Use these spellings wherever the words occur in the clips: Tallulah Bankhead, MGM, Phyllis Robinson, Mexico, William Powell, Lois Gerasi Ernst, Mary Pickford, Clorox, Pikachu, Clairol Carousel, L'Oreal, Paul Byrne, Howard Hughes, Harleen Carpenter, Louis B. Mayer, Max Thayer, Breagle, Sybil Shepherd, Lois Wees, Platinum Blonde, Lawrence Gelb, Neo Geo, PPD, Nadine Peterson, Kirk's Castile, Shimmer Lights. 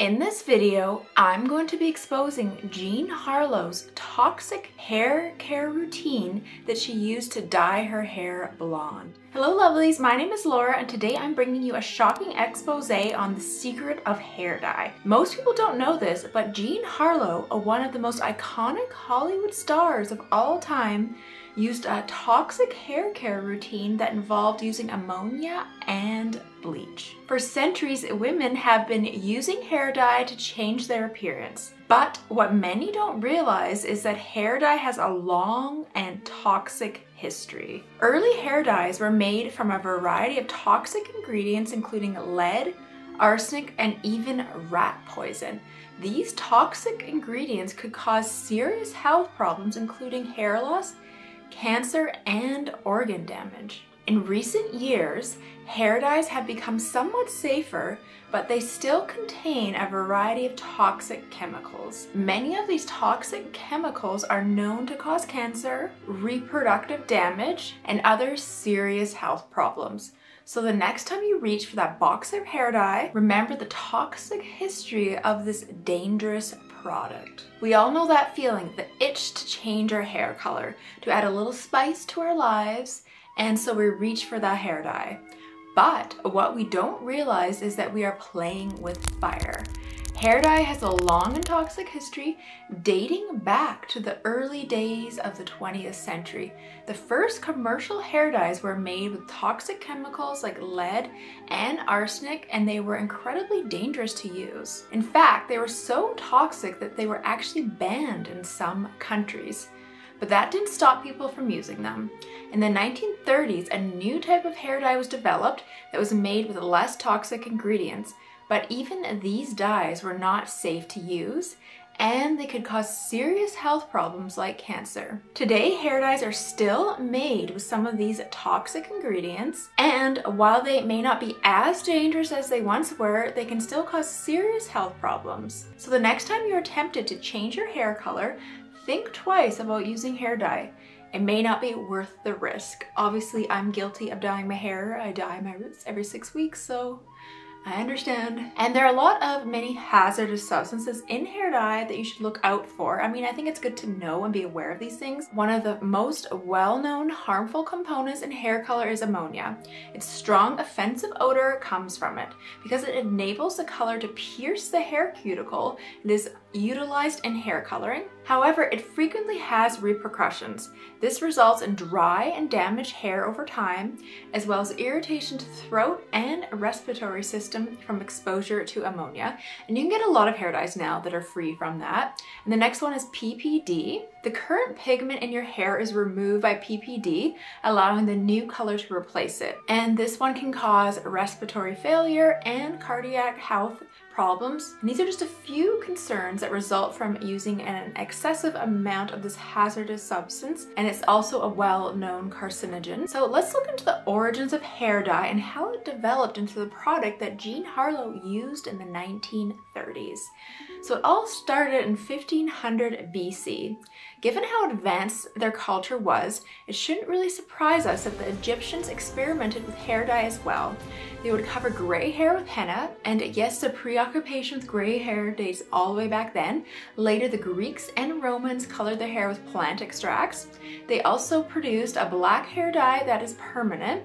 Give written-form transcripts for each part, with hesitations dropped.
In this video, I'm going to be exposing Jean Harlow's toxic hair care routine that she used to dye her hair blonde. Hello lovelies, my name is Laura and today I'm bringing you a shocking expose on the secret of hair dye. Most people don't know this, but Jean Harlow, one of the most iconic Hollywood stars of all time, used a toxic hair care routine that involved using ammonia and bleach. For centuries, women have been using hair dye to change their appearance. But what many don't realize is that hair dye has a long and toxic history. Early hair dyes were made from a variety of toxic ingredients including lead, arsenic, and even rat poison. These toxic ingredients could cause serious health problems including hair loss, cancer, and organ damage. In recent years, hair dyes have become somewhat safer, but they still contain a variety of toxic chemicals. Many of these toxic chemicals are known to cause cancer, reproductive damage, and other serious health problems. So the next time you reach for that box of hair dye, remember the toxic history of this dangerous product. We all know that feeling, the itch to change our hair color, to add a little spice to our lives, and so we reach for that hair dye. But what we don't realize is that we are playing with fire. Hair dye has a long and toxic history dating back to the early days of the 20th century. The first commercial hair dyes were made with toxic chemicals like lead and arsenic, and they were incredibly dangerous to use. In fact, they were so toxic that they were actually banned in some countries. But that didn't stop people from using them. In the 1930s, a new type of hair dye was developed that was made with less toxic ingredients. But even these dyes were not safe to use, and they could cause serious health problems like cancer. Today, hair dyes are still made with some of these toxic ingredients, and while they may not be as dangerous as they once were, they can still cause serious health problems. So the next time you're tempted to change your hair color, think twice about using hair dye. It may not be worth the risk. Obviously, I'm guilty of dyeing my hair. I dye my roots every 6 weeks, so I understand. And there are a lot of many hazardous substances in hair dye that you should look out for. I mean, I think it's good to know and be aware of these things. One of the most well-known harmful components in hair color is ammonia. Its strong offensive odor comes from it. Because it enables the color to pierce the hair cuticle, it is utilized in hair coloring. However, it frequently has repercussions. This results in dry and damaged hair over time, as well as irritation to the throat and respiratory system from exposure to ammonia. And you can get a lot of hair dyes now that are free from that. And the next one is PPD. The current pigment in your hair is removed by PPD, allowing the new color to replace it. And this one can cause respiratory failure and cardiac health problems. And these are just a few concerns that result from using an excessive amount of this hazardous substance, and it's also a well-known carcinogen. So let's look into the origins of hair dye and how it developed into the product that Jean Harlow used in the 1930s. So it all started in 1500 BC. Given how advanced their culture was, it shouldn't really surprise us that the Egyptians experimented with hair dye as well. They would cover gray hair with henna, and yes, the preoccupation with gray hair dates all the way back then. Later, the Greeks and Romans colored their hair with plant extracts. They also produced a black hair dye that is permanent.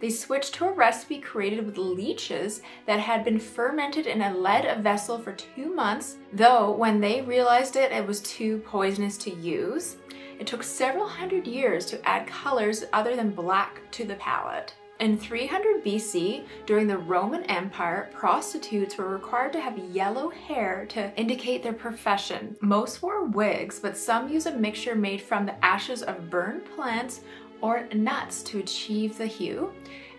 They switched to a recipe created with leeches that had been fermented in a lead vessel for 2 months, though when they realized it was too poisonous to use. It took several hundred years to add colors other than black to the palette. In 300 BC, during the Roman Empire, prostitutes were required to have yellow hair to indicate their profession. Most wore wigs, but some used a mixture made from the ashes of burned plants or nuts to achieve the hue.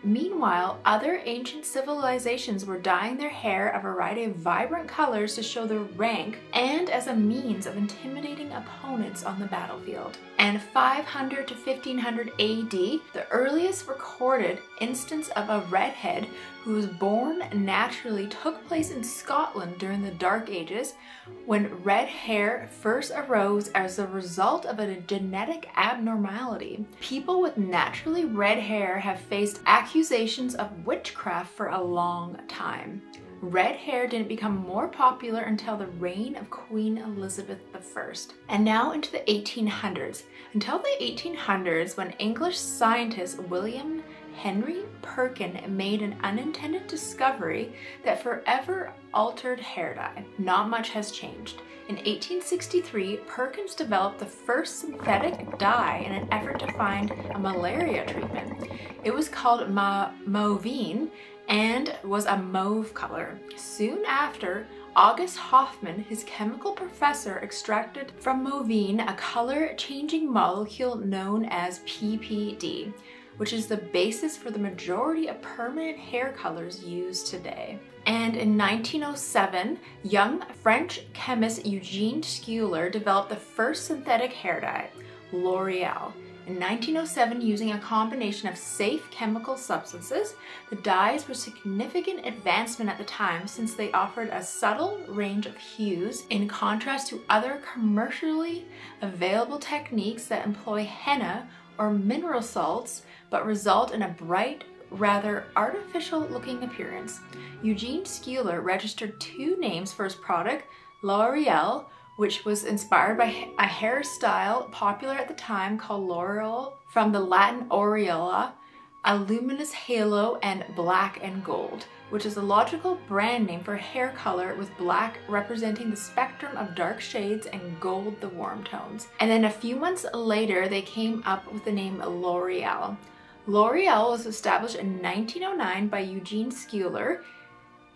Meanwhile, other ancient civilizations were dyeing their hair a variety of vibrant colors to show their rank and as a means of intimidating opponents on the battlefield. And 500 to 1500 AD, the earliest recorded instance of a redhead who was born naturally took place in Scotland during the Dark Ages, when red hair first arose as a result of a genetic abnormality. People with naturally red hair have faced accusations of witchcraft for a long time. Red hair didn't become more popular until the reign of Queen Elizabeth I, and now into the 1800s. Until the 1800s, when English scientist William Henry Perkin made an unintended discovery that forever altered hair dye. Not much has changed. In 1863, Perkins developed the first synthetic dye in an effort to find a malaria treatment. It was called mauveine and was a mauve color. Soon after, August Hoffman, his chemical professor, extracted from mauveine a color-changing molecule known as PPD, which is the basis for the majority of permanent hair colors used today. And in 1907, young French chemist Eugene Schueller developed the first synthetic hair dye, L'Oreal. In 1907, using a combination of safe chemical substances, the dyes were a significant advancement at the time since they offered a subtle range of hues in contrast to other commercially available techniques that employ henna or mineral salts, but result in a bright, rather artificial-looking appearance. Eugene Schueller registered two names for his product, L'Oreal, which was inspired by a hairstyle popular at the time called Laurel, from the Latin aureola, a luminous halo, and black and gold, which is a logical brand name for hair color, with black representing the spectrum of dark shades and gold the warm tones. And then a few months later, they came up with the name L'Oreal. L'Oreal was established in 1909 by Eugene Schueller.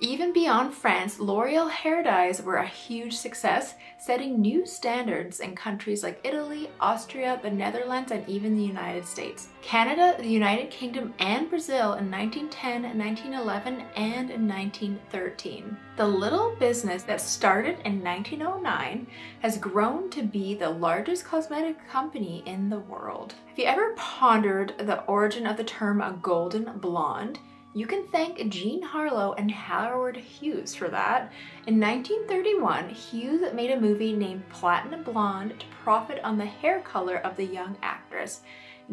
Even beyond France, L'Oreal hair dyes were a huge success, setting new standards in countries like Italy, Austria, the Netherlands, and even the United States. Canada, the United Kingdom, and Brazil in 1910, 1911, and in 1913. The little business that started in 1909 has grown to be the largest cosmetic company in the world. Have you ever pondered the origin of the term a golden blonde? You can thank Jean Harlow and Howard Hughes for that. In 1931, Hughes made a movie named Platinum Blonde to profit on the hair color of the young actress.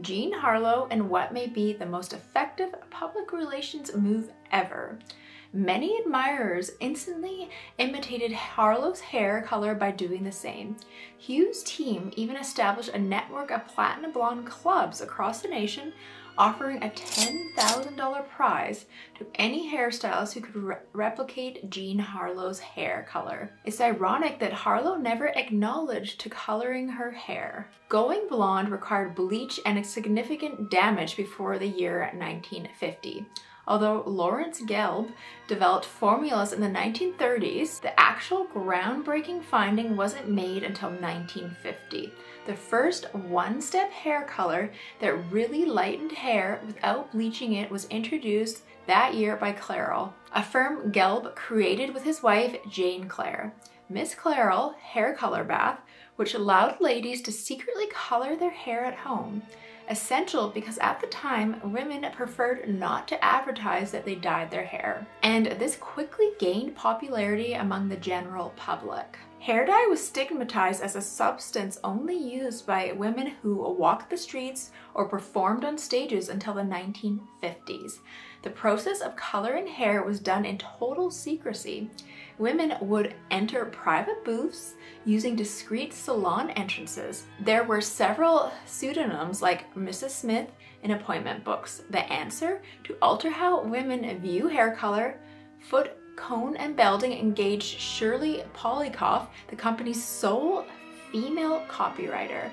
Jean Harlow and what may be the most effective public relations move ever. Many admirers instantly imitated Harlow's hair color by doing the same. Hughes' team even established a network of Platinum Blonde clubs across the nation, offering a $10,000 prize to any hairstylist who could replicate Jean Harlow's hair color. It's ironic that Harlow never acknowledged to coloring her hair. Going blonde required bleach and significant damage before the year 1950. Although Lawrence Gelb developed formulas in the 1930s, the actual groundbreaking finding wasn't made until 1950. The first one-step hair color that really lightened hair without bleaching it was introduced that year by Clairol, a firm Gelb created with his wife Jane Clare. Miss Clairol hair color bath, which allowed ladies to secretly color their hair at home. Essential because at the time, women preferred not to advertise that they dyed their hair. And this quickly gained popularity among the general public. Hair dye was stigmatized as a substance only used by women who walked the streets or performed on stages until the 1950s. The process of coloring hair was done in total secrecy. Women would enter private booths using discreet salon entrances. There were several pseudonyms like Mrs. Smith in appointment books. The answer to alter how women view hair color, foot cone and belting engaged Shirley Polykoff, the company's sole female copywriter.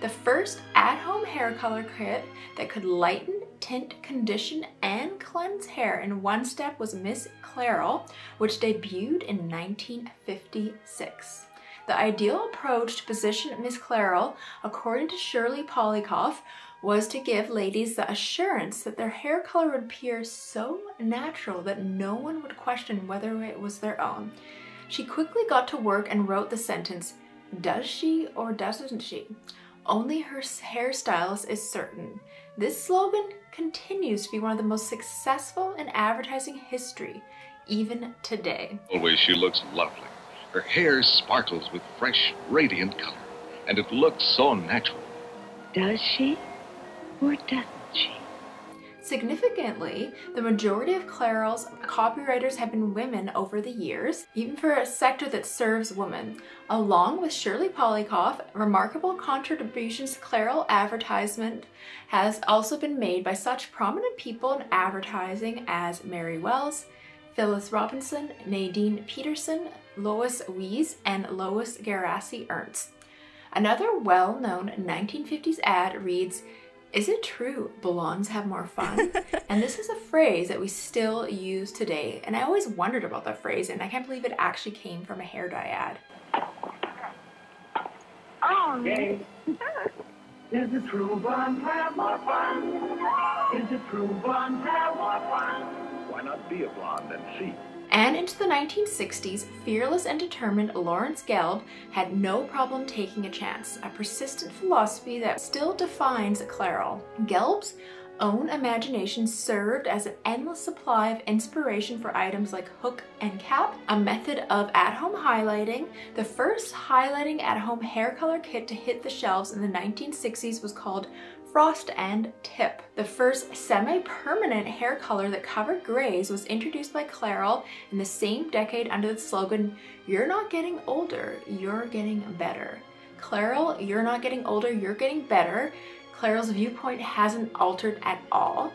The first at-home hair color kit that could lighten, tint, condition, and cleanse hair in one step was Miss Clairol, which debuted in 1956. The ideal approach to position Miss Clairol, according to Shirley Polykoff, was to give ladies the assurance that their hair color would appear so natural that no one would question whether it was their own. She quickly got to work and wrote the sentence, "Does she or doesn't she? Only her hairstylist is certain." This slogan continues to be one of the most successful in advertising history, even today. Always she looks lovely. Her hair sparkles with fresh, radiant color, and it looks so natural. Does she? Or doesn't she? Significantly, the majority of Clairol's copywriters have been women over the years, even for a sector that serves women. Along with Shirley Polykoff, remarkable contributions to Clairol advertisement has also been made by such prominent people in advertising as Mary Wells, Phyllis Robinson, Nadine Peterson, Lois Wees, and Lois Gerasi Ernst. Another well-known 1950s ad reads, "Is it true blondes have more fun?" And this is a phrase that we still use today. And I always wondered about that phrase, and I can't believe it actually came from a hair dye ad. Oh, okay. Is it true blondes have more fun? Is it true blondes have more fun? Why not be a blonde and see? And into the 1960s, fearless and determined Lawrence Gelb had no problem taking a chance, a persistent philosophy that still defines Clairol. Gelb's own imagination served as an endless supply of inspiration for items like hook and cap, a method of at-home highlighting. The first highlighting at-home hair color kit to hit the shelves in the 1960s was called Frost and Tip. The first semi-permanent hair color that covered grays was introduced by Clairol in the same decade under the slogan, "You're not getting older, you're getting better." Clairol, you're not getting older, you're getting better. Clairol's viewpoint hasn't altered at all.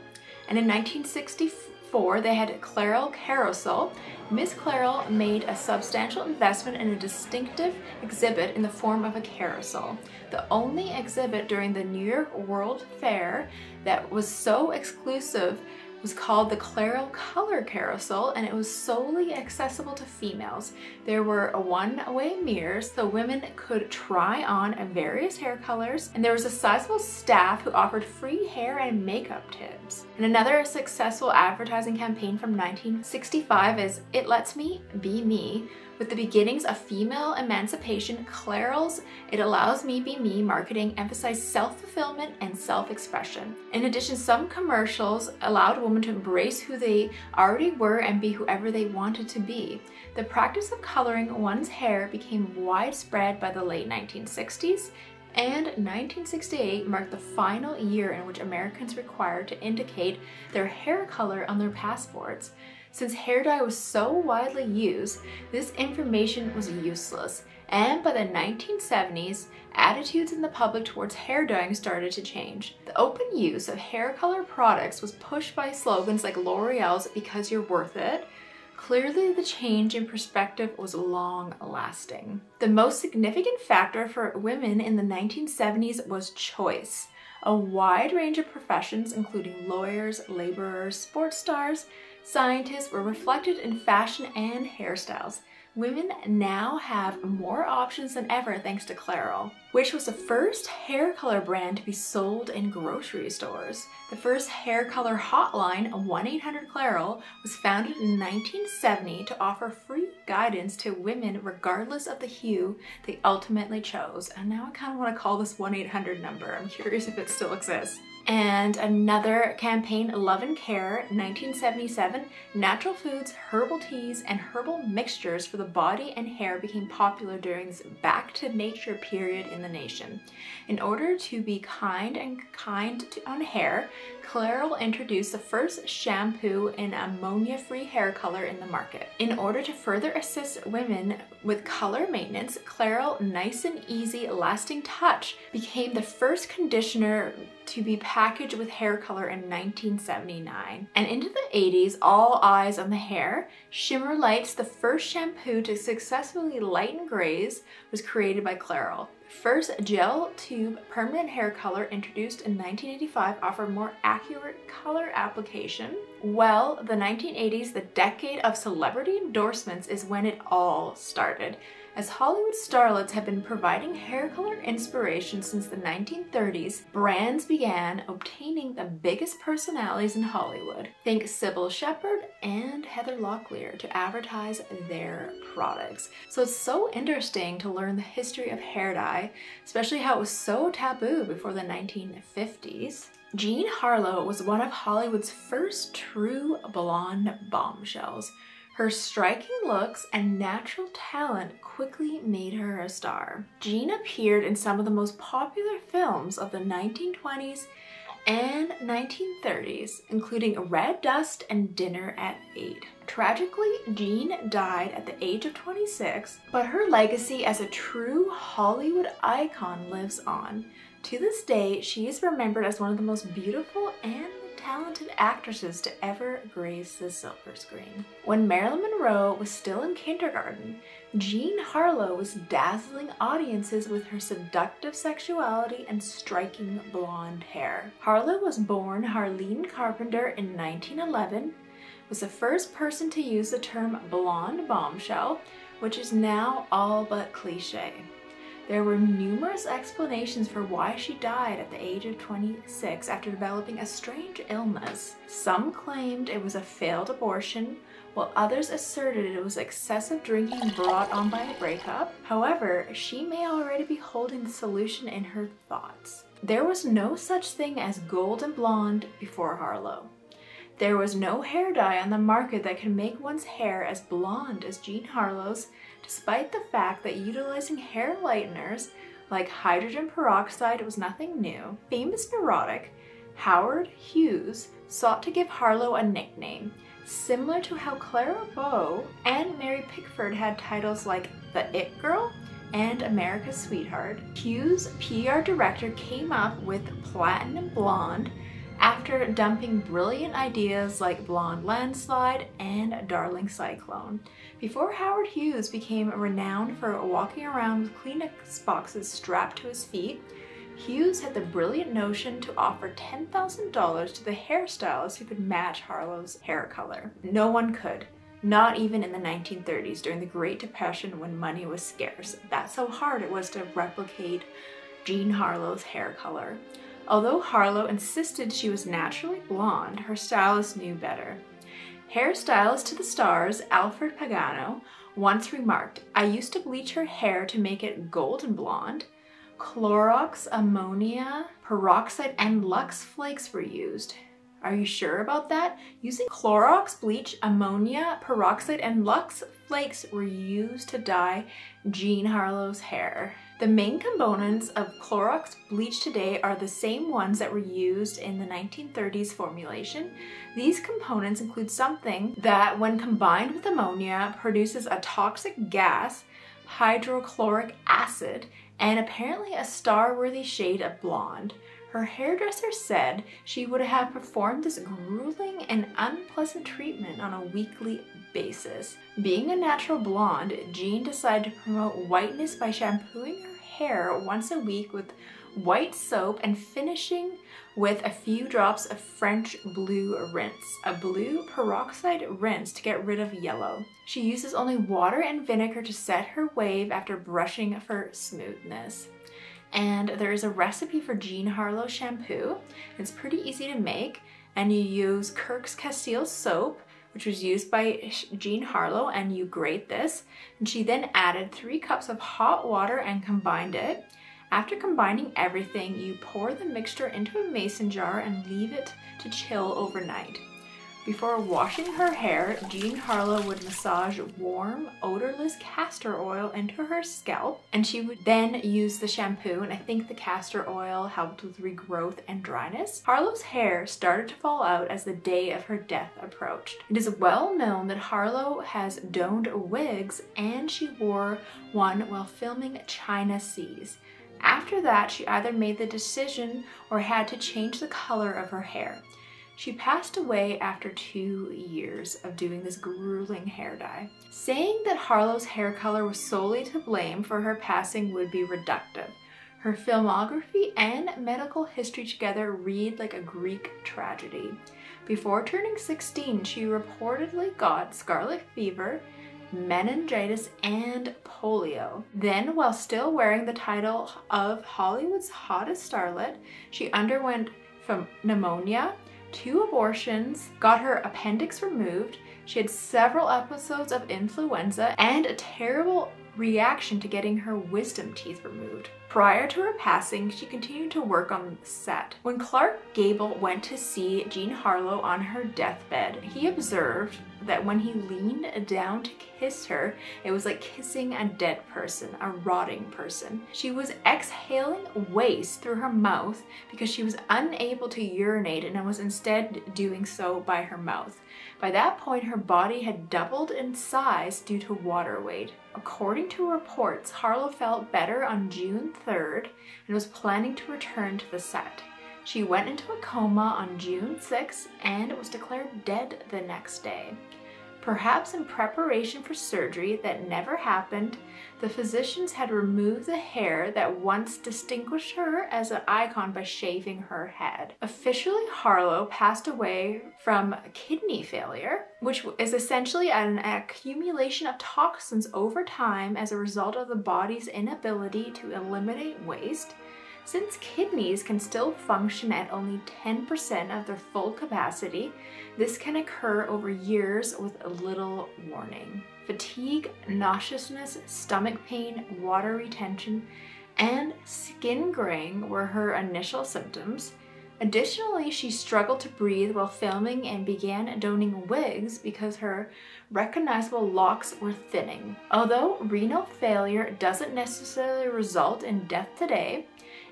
And in 1964, they had Clairol Carousel. Miss Clairol made a substantial investment in a distinctive exhibit in the form of a carousel, the only exhibit during the New York World Fair that was so exclusive. Was called the Clairol Color Carousel, and it was solely accessible to females. There were one-way mirrors so women could try on various hair colors, and there was a sizable staff who offered free hair and makeup tips. And another successful advertising campaign from 1965 is "It Lets Me Be Me." With the beginnings of female emancipation, Clairol's It Allows Me Be Me marketing emphasized self-fulfillment and self-expression. In addition, some commercials allowed women to embrace who they already were and be whoever they wanted to be. The practice of coloring one's hair became widespread by the late 1960s, and 1968 marked the final year in which Americans were required to indicate their hair color on their passports. Since hair dye was so widely used, this information was useless, and by the 1970s, attitudes in the public towards hair dyeing started to change. The open use of hair color products was pushed by slogans like L'Oreal's "Because You're Worth It." Clearly, the change in perspective was long-lasting. The most significant factor for women in the 1970s was choice. A wide range of professions, including lawyers, laborers, sports stars, scientists, were reflected in fashion and hairstyles. Women now have more options than ever thanks to Clairol, which was the first hair color brand to be sold in grocery stores. The first hair color hotline, 1-800-Clairol, was founded in 1970 to offer free guidance to women regardless of the hue they ultimately chose. And now I kind of want to call this 1-800 number. I'm curious if it still exists. And another campaign, Love and Care, 1977, natural foods, herbal teas, and herbal mixtures for the body and hair became popular during this back to nature period in the nation. In order to be kind on hair, Clairol introduced the first shampoo and ammonia-free hair color in the market. In order to further assist women with color maintenance, Clairol Nice and Easy Lasting Touch became the first conditioner to be packaged with hair color in 1979. And into the 80s, all eyes on the hair, Shimmer Lights, the first shampoo to successfully lighten grays, was created by Clairol. First gel tube permanent hair color introduced in 1985 offered more accurate color application. Well, the 1980s, the decade of celebrity endorsements, is when it all started, as Hollywood starlets have been providing hair color inspiration since the 1930s, brands began obtaining the biggest personalities in Hollywood. Think Sybil Shepherd and Heather Locklear to advertise their products. So it's so interesting to learn the history of hair dye, especially how it was so taboo before the 1950s. Jean Harlow was one of Hollywood's first true blonde bombshells. Her striking looks and natural talent quickly made her a star. Jean appeared in some of the most popular films of the 1920s and 1930s, including Red Dust and Dinner at 8. Tragically, Jean died at the age of 26, but her legacy as a true Hollywood icon lives on. To this day, she is remembered as one of the most beautiful and talented actresses to ever grace the silver screen. When Marilyn Monroe was still in kindergarten, Jean Harlow was dazzling audiences with her seductive sexuality and striking blonde hair. Harlow was born Harleen Carpenter in 1911, was the first person to use the term blonde bombshell, which is now all but cliche. There were numerous explanations for why she died at the age of 26 after developing a strange illness. Some claimed it was a failed abortion, while others asserted it was excessive drinking brought on by a breakup. However, she may already be holding the solution in her thoughts. There was no such thing as golden blonde before Harlow. There was no hair dye on the market that could make one's hair as blonde as Jean Harlow's, despite the fact that utilizing hair lighteners like hydrogen peroxide was nothing new. Famous neurotic Howard Hughes sought to give Harlow a nickname, similar to how Clara Bow and Mary Pickford had titles like The It Girl and America's Sweetheart. Hughes' PR director came up with Platinum Blonde after dumping brilliant ideas like Blonde Landslide and Darling Cyclone. Before Howard Hughes became renowned for walking around with Kleenex boxes strapped to his feet, Hughes had the brilliant notion to offer $10,000 to the hairstylist who could match Harlow's hair color. No one could, not even in the 1930s during the Great Depression when money was scarce. That's how hard it was to replicate Jean Harlow's hair color. Although Harlow insisted she was naturally blonde, her stylist knew better. Hairstylist to the stars, Alfred Pagano, once remarked, "I used to bleach her hair to make it golden blonde. Clorox, ammonia, peroxide, and Lux flakes were used." Are you sure about that? Using Clorox, bleach, ammonia, peroxide, and Lux flakes were used to dye Jean Harlow's hair. The main components of Clorox bleach today are the same ones that were used in the 1930s formulation. These components include something that, when combined with ammonia, produces a toxic gas, hydrochloric acid, and apparently a star-worthy shade of blonde. Her hairdresser said she would have performed this grueling and unpleasant treatment on a weekly basis. Being a natural blonde, Jean decided to promote whiteness by shampooing her hair once a week with white soap and finishing with a few drops of French blue rinse, a blue peroxide rinse to get rid of yellow. She uses only water and vinegar to set her wave after brushing for smoothness. And there is a recipe for Jean Harlow shampoo. It's pretty easy to make, and you use Kirk's Castile soap, which was used by Jean Harlow, and you grate this. And she then added 3 cups of hot water and combined it. After combining everything, you pour the mixture into a mason jar and leave it to chill overnight. Before washing her hair, Jean Harlow would massage warm, odorless castor oil into her scalp, and she would then use the shampoo, and I think the castor oil helped with regrowth and dryness. Harlow's hair started to fall out as the day of her death approached. It is well known that Harlow has donned wigs, and she wore one while filming China Seas. After that, she either made the decision or had to change the color of her hair. She passed away after 2 years of doing this grueling hair dye. Saying that Harlow's hair color was solely to blame for her passing would be reductive. Her filmography and medical history together read like a Greek tragedy. Before turning 16, she reportedly got scarlet fever, meningitis, and polio. Then, while still wearing the title of Hollywood's hottest starlet, she underwent from pneumonia, 2 abortions, got her appendix removed, She had several episodes of influenza and a terrible reaction to getting her wisdom teeth removed. Prior to her passing, she continued to work on the set. When Clark Gable went to see Jean Harlow on her deathbed, he observed that when he leaned down to kiss her, it was like kissing a dead person, a rotting person. She was exhaling waste through her mouth because she was unable to urinate and was instead doing so by her mouth. By that point, her body had doubled in size due to water weight. According to reports, Harlow felt better on June 3rd and was planning to return to the set. She went into a coma on June 6th and was declared dead the next day. Perhaps in preparation for surgery that never happened, the physicians had removed the hair that once distinguished her as an icon by shaving her head. Officially, Harlow passed away from kidney failure, which is essentially an accumulation of toxins over time as a result of the body's inability to eliminate waste. Since kidneys can still function at only 10% of their full capacity, this can occur over years with little warning. Fatigue, nauseousness, stomach pain, water retention, and skin graying were her initial symptoms. Additionally, she struggled to breathe while filming and began donning wigs because her recognizable locks were thinning. Although renal failure doesn't necessarily result in death today,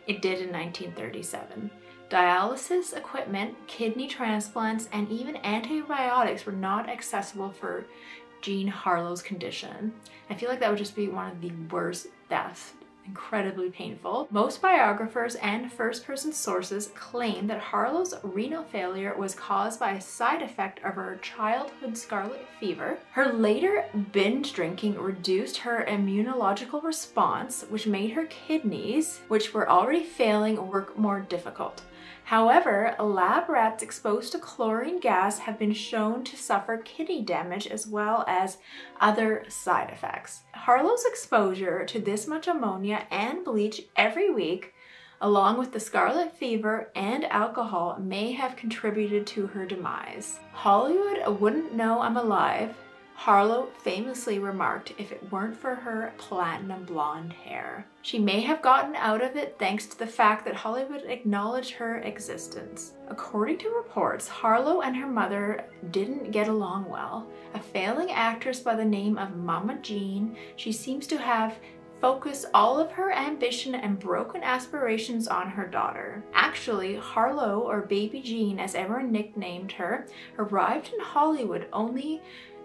it did in 1937. Dialysis equipment, kidney transplants, and even antibiotics were not accessible for Jean Harlow's condition. I feel like that would just be one of the worst deaths. Incredibly painful. Most biographers and first-person sources claim that Harlow's renal failure was caused by a side effect of her childhood scarlet fever. Her later binge drinking reduced her immunological response, which made her kidneys, which were already failing, work more difficult. However, lab rats exposed to chlorine gas have been shown to suffer kidney damage as well as other side effects. Harlow's exposure to this much ammonia and bleach every week, along with the scarlet fever and alcohol, may have contributed to her demise. "Hollywood wouldn't know I'm alive," Harlow famously remarked, "if it weren't for her platinum blonde hair." She may have gotten out of it thanks to the fact that Hollywood acknowledged her existence. According to reports, Harlow and her mother didn't get along well. A failing actress by the name of Mama Jean, she seems to have focused all of her ambition and broken aspirations on her daughter. Actually, Harlow, or Baby Jean as everyone nicknamed her, arrived in Hollywood only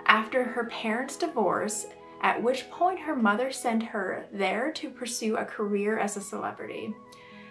after her parents' divorce, at which point her mother sent her there to pursue a career as a celebrity.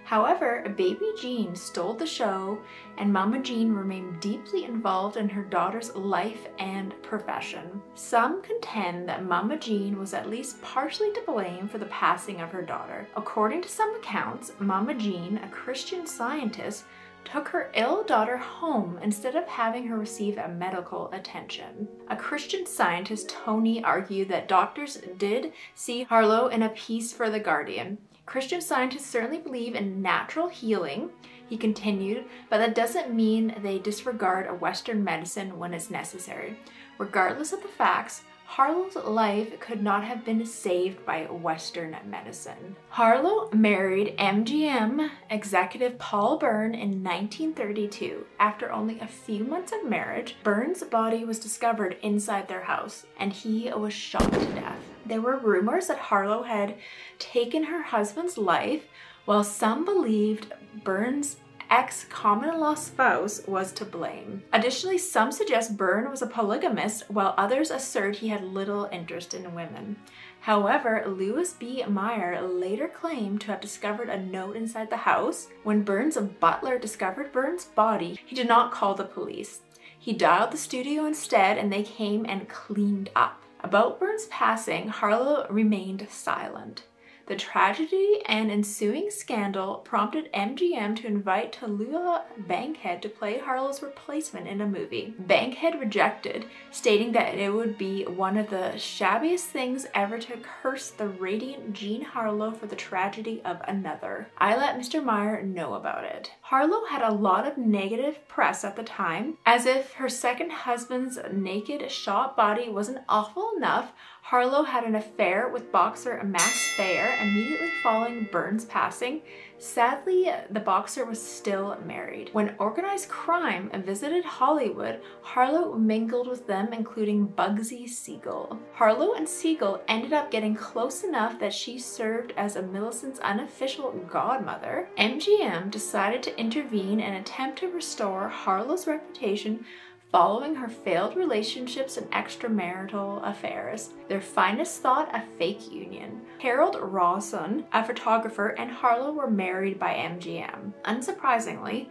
However, Baby Jean stole the show, and Mama Jean remained deeply involved in her daughter's life and profession. Some contend that Mama Jean was at least partially to blame for the passing of her daughter. According to some accounts, Mama Jean, a Christian Scientist, took her ill daughter home instead of having her receive a medical attention. A Christian Scientist, Tony, argued that doctors did see Harlow in a piece for The Guardian. "Christian Scientists certainly believe in natural healing," he continued, "but that doesn't mean they disregard a Western medicine when it's necessary. Regardless of the facts, Harlow's life could not have been saved by Western medicine." Harlow married MGM executive Paul Byrne in 1932. After only a few months of marriage, Byrne's body was discovered inside their house, and he was shot to death. There were rumors that Harlow had taken her husband's life, while some believed Byrne's ex-common-law spouse was to blame. Additionally, some suggest Byrne was a polygamist, while others assert he had little interest in women. However, Louis B. Mayer later claimed to have discovered a note inside the house. When Byrne's butler discovered Byrne's body, he did not call the police. He dialed the studio instead, and they came and cleaned up. About Byrne's passing, Harlow remained silent. The tragedy and ensuing scandal prompted MGM to invite Tallulah Bankhead to play Harlow's replacement in a movie. Bankhead rejected, stating that it would be one of the shabbiest things ever to curse the radiant Jean Harlow for the tragedy of another. I let Mr. Meyer know about it. Harlow had a lot of negative press at the time, as if her second husband's naked, shot body wasn't awful enough. Harlow had an affair with boxer Max Thayer immediately following Byrne's passing. Sadly, the boxer was still married. When organized crime visited Hollywood, Harlow mingled with them, including Bugsy Siegel. Harlow and Siegel ended up getting close enough that she served as Millicent's unofficial godmother. MGM decided to intervene and attempt to restore Harlow's reputation following her failed relationships and extramarital affairs. Their finest thought, a fake union. Harold Rawson, a photographer, and Harlow were married by MGM. Unsurprisingly,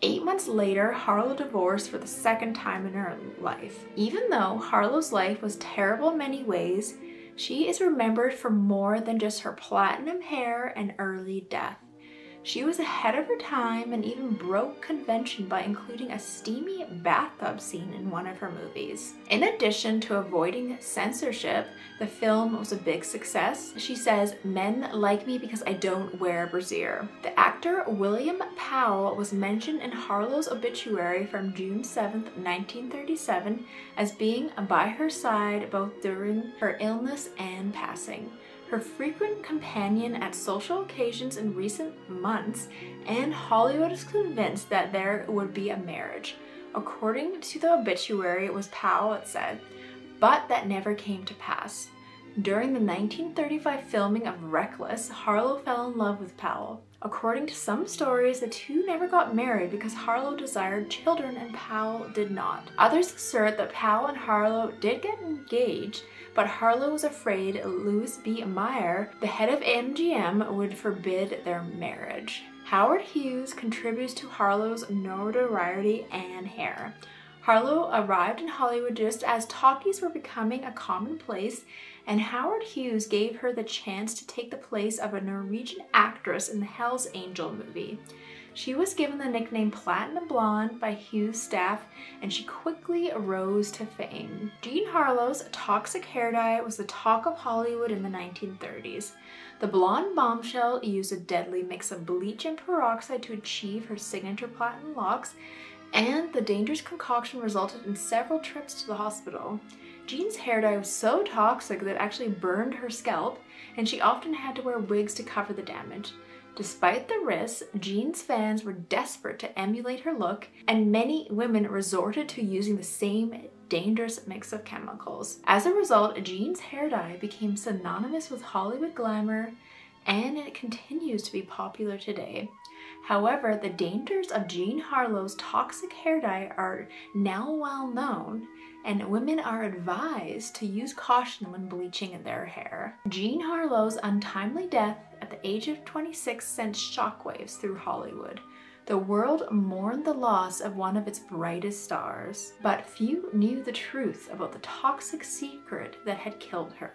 8 months later, Harlow divorced for the second time in her life. Even though Harlow's life was terrible in many ways, she is remembered for more than just her platinum hair and early death. She was ahead of her time and even broke convention by including a steamy bathtub scene in one of her movies. In addition to avoiding censorship, the film was a big success. She says, "Men like me because I don't wear a brassiere." The actor William Powell was mentioned in Harlow's obituary from June 7, 1937 as being by her side both during her illness and passing, her frequent companion at social occasions in recent months, and Hollywood is convinced that there would be a marriage. According to the obituary, it was Powell that said, but that never came to pass. During the 1935 filming of Reckless, Harlow fell in love with Powell. According to some stories, the two never got married because Harlow desired children and Powell did not. Others assert that Powell and Harlow did get engaged, but Harlow was afraid Louis B. Mayer, the head of MGM, would forbid their marriage. Howard Hughes contributes to Harlow's notoriety and hair. Harlow arrived in Hollywood just as talkies were becoming a commonplace, and Howard Hughes gave her the chance to take the place of a Norwegian actress in the Hell's Angel movie. She was given the nickname Platinum Blonde by Hughes' staff, and she quickly rose to fame. Jean Harlow's toxic hair dye was the talk of Hollywood in the 1930s. The blonde bombshell used a deadly mix of bleach and peroxide to achieve her signature platinum locks, and the dangerous concoction resulted in several trips to the hospital. Jean's hair dye was so toxic that it actually burned her scalp, and she often had to wear wigs to cover the damage. Despite the risks, Jean's fans were desperate to emulate her look, and many women resorted to using the same dangerous mix of chemicals. As a result, Jean's hair dye became synonymous with Hollywood glamour, and it continues to be popular today. However, the dangers of Jean Harlow's toxic hair dye are now well known, and women are advised to use caution when bleaching their hair. Jean Harlow's untimely death at the age of 26 sent shockwaves through Hollywood. The world mourned the loss of one of its brightest stars, but few knew the truth about the toxic secret that had killed her.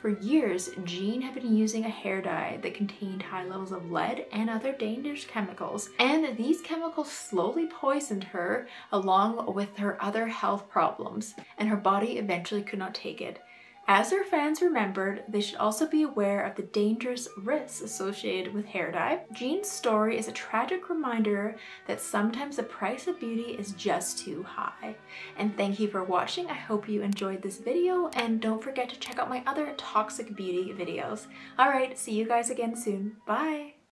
For years, Jean had been using a hair dye that contained high levels of lead and other dangerous chemicals, and these chemicals slowly poisoned her along with her other health problems, and her body eventually could not take it. As her fans remembered, they should also be aware of the dangerous risks associated with hair dye. Jean's story is a tragic reminder that sometimes the price of beauty is just too high. And thank you for watching. I hope you enjoyed this video, and don't forget to check out my other toxic beauty videos. All right, see you guys again soon. Bye.